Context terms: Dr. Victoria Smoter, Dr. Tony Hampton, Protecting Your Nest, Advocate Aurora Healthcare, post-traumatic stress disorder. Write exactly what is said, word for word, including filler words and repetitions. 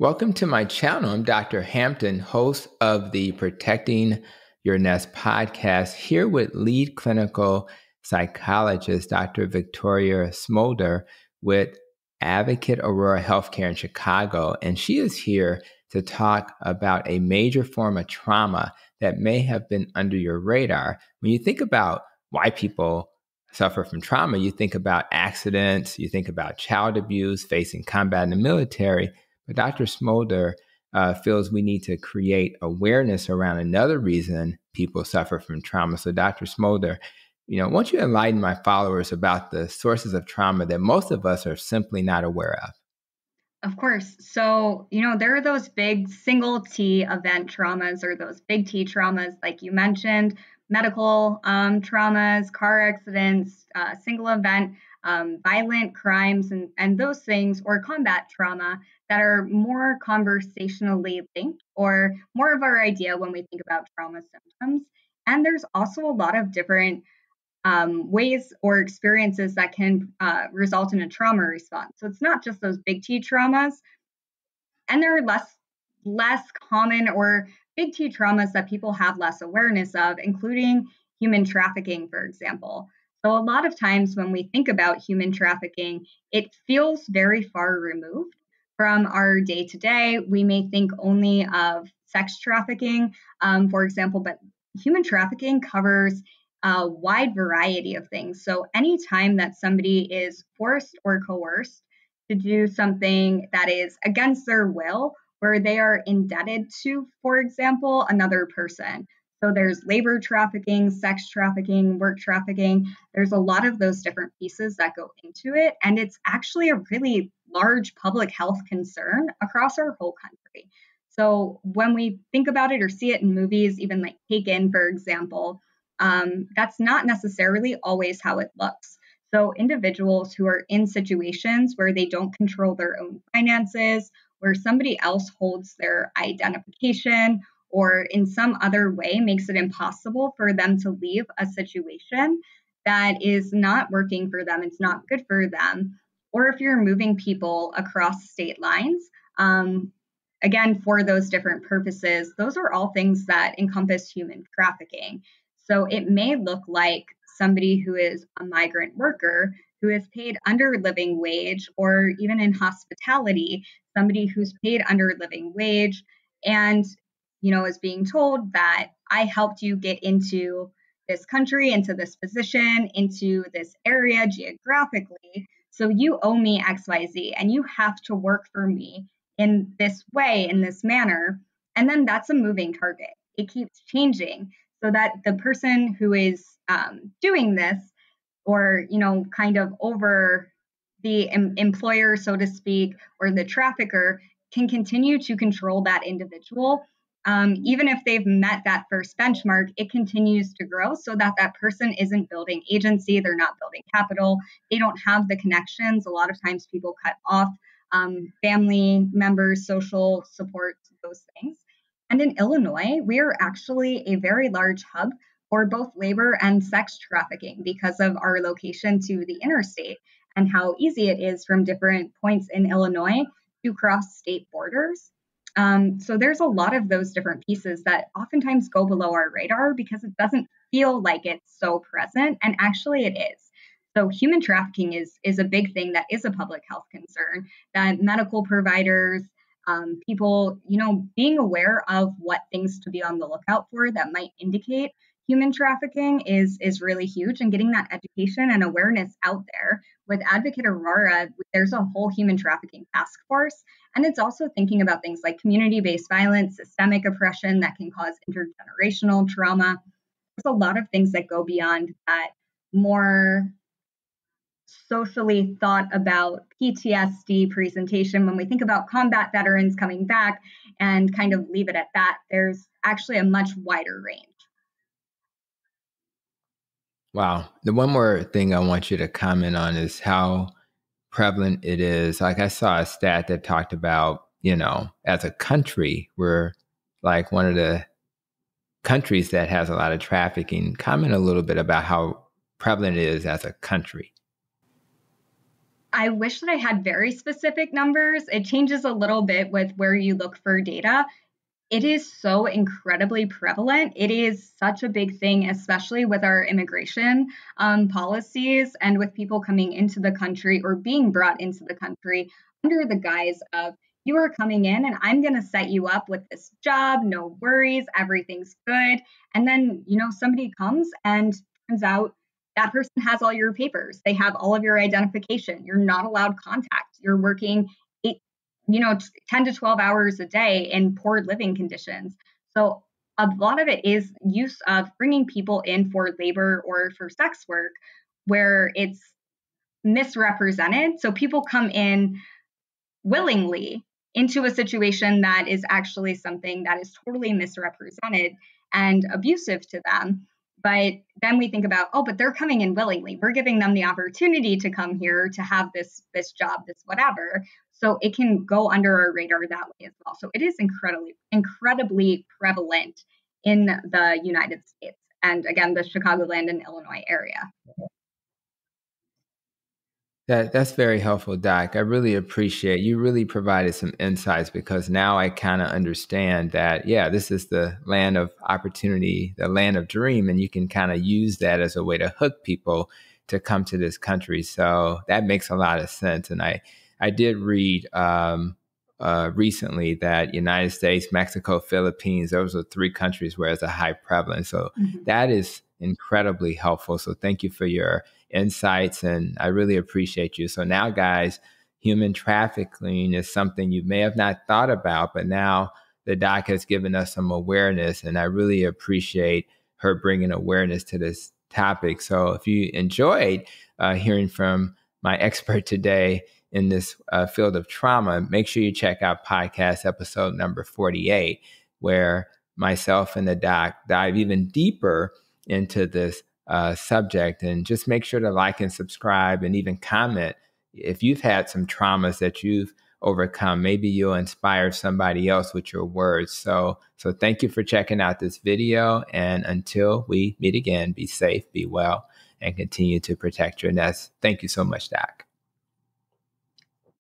Welcome to my channel. I'm Doctor Hampton, host of the Protecting Your Nest podcast, here with lead clinical psychologist Doctor Victoria Smoter with Advocate Aurora Healthcare in Chicago. And she is here to talk about a major form of trauma that may have been under your radar. When you think about why people suffer from trauma, you think about accidents, you think about child abuse, facing combat in the military. But Doctor Smoter uh, feels we need to create awareness around another reason people suffer from trauma. So Doctor Smoter, you know, won't you enlighten my followers about the sources of trauma that most of us are simply not aware of? Of course. So, you know, there are those big single T event traumas or those big T traumas, like you mentioned, medical um, traumas, car accidents, uh, single event, um, violent crimes, and, and those things, or combat trauma, that are more conversationally linked or more of our idea when we think about trauma symptoms. And there's also a lot of different um, ways or experiences that can uh, result in a trauma response. So it's not just those big T traumas. And there are less, less common or big T traumas that people have less awareness of, including human trafficking, for example. So a lot of times when we think about human trafficking, it feels very far removed from our day-to-day. We may think only of sex trafficking, um, for example, but human trafficking covers a wide variety of things. So anytime that somebody is forced or coerced to do something that is against their will, where they are indebted to, for example, another person. So there's labor trafficking, sex trafficking, work trafficking. There's a lot of those different pieces that go into it. And it's actually a really large public health concern across our whole country. So when we think about it or see it in movies, even like Taken, for example, um, that's not necessarily always how it looks. So individuals who are in situations where they don't control their own finances, where somebody else holds their identification, or in some other way makes it impossible for them to leave a situation that is not working for them, it's not good for them, or if you're moving people across state lines, um, again, for those different purposes, those are all things that encompass human trafficking. So it may look like somebody who is a migrant worker who is paid under living wage, or even in hospitality, somebody who's paid under living wage and you know, is being told that I helped you get into this country, into this position, into this area geographically. So you owe me X Y Z and you have to work for me in this way, in this manner. And then that's a moving target. It keeps changing so that the person who is um, doing this, or, you know, kind of over the em- employer, so to speak, or the trafficker, can continue to control that individual. Um, even if they've met that first benchmark, it continues to grow so that that person isn't building agency. They're not building capital. They don't have the connections. A lot of times people cut off um, family members, social support, those things. And in Illinois, we are actually a very large hub for both labor and sex trafficking because of our location to the interstate and how easy it is from different points in Illinois to cross state borders. Um, so there's a lot of those different pieces that oftentimes go below our radar because it doesn't feel like it's so present, and actually it is. So human trafficking is is a big thing that is a public health concern, that medical providers, um, people, you know, being aware of what things to be on the lookout for that might indicate human trafficking is is really huge, and getting that education and awareness out there. With Advocate Aurora, there's a whole human trafficking task force, and it's also thinking about things like community-based violence, systemic oppression that can cause intergenerational trauma. There's a lot of things that go beyond that more socially thought about P T S D presentation. When we think about combat veterans coming back and kind of leave it at that, there's actually a much wider range. Wow. The one more thing I want you to comment on is how prevalent it is. Like, I saw a stat that talked about, you know, as a country, we're like one of the countries that has a lot of trafficking. Comment a little bit about how prevalent it is as a country. I wish that I had very specific numbers. It changes a little bit with where you look for data. It is so incredibly prevalent. It is such a big thing, especially with our immigration um, policies and with people coming into the country or being brought into the country under the guise of, you are coming in and I'm going to set you up with this job, no worries, everything's good. And then, you know, somebody comes and turns out that person has all your papers. They have all of your identification. You're not allowed contact. You're working eight, you know, ten to twelve hours a day in poor living conditions. So a lot of it is use of bringing people in for labor or for sex work where it's misrepresented. So people come in willingly into a situation that is actually something that is totally misrepresented and abusive to them. But then we think about, oh, but they're coming in willingly. We're giving them the opportunity to come here to have this, this job, this whatever. So it can go under our radar that way as well. So it is incredibly, incredibly prevalent in the United States. And again, the Chicagoland and Illinois area. That that's very helpful, Doc. I really appreciate it. You really provided some insights because now I kind of understand that, yeah, this is the land of opportunity, the land of dream, and you can kind of use that as a way to hook people to come to this country. So that makes a lot of sense. And I, I did read um, uh, recently that United States, Mexico, Philippines, those are three countries where it's a high prevalence. So mm-hmm. that is incredibly helpful. So thank you for your insights. And I really appreciate you. So now, guys, human trafficking is something you may have not thought about, but now the doc has given us some awareness. And I really appreciate her bringing awareness to this topic. So if you enjoyed uh, hearing from my expert today in this uh, field of trauma, make sure you check out podcast episode number forty-eight, where myself and the doc dive even deeper into this Uh, subject. And just make sure to like and subscribe and even comment if you've had some traumas that you've overcome. Maybe you'll inspire somebody else with your words. So, so thank you for checking out this video. And until we meet again, be safe, be well, and continue to protect your nest. Thank you so much, Doc.